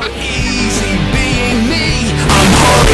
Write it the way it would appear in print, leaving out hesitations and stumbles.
Easy being me, I'm hard.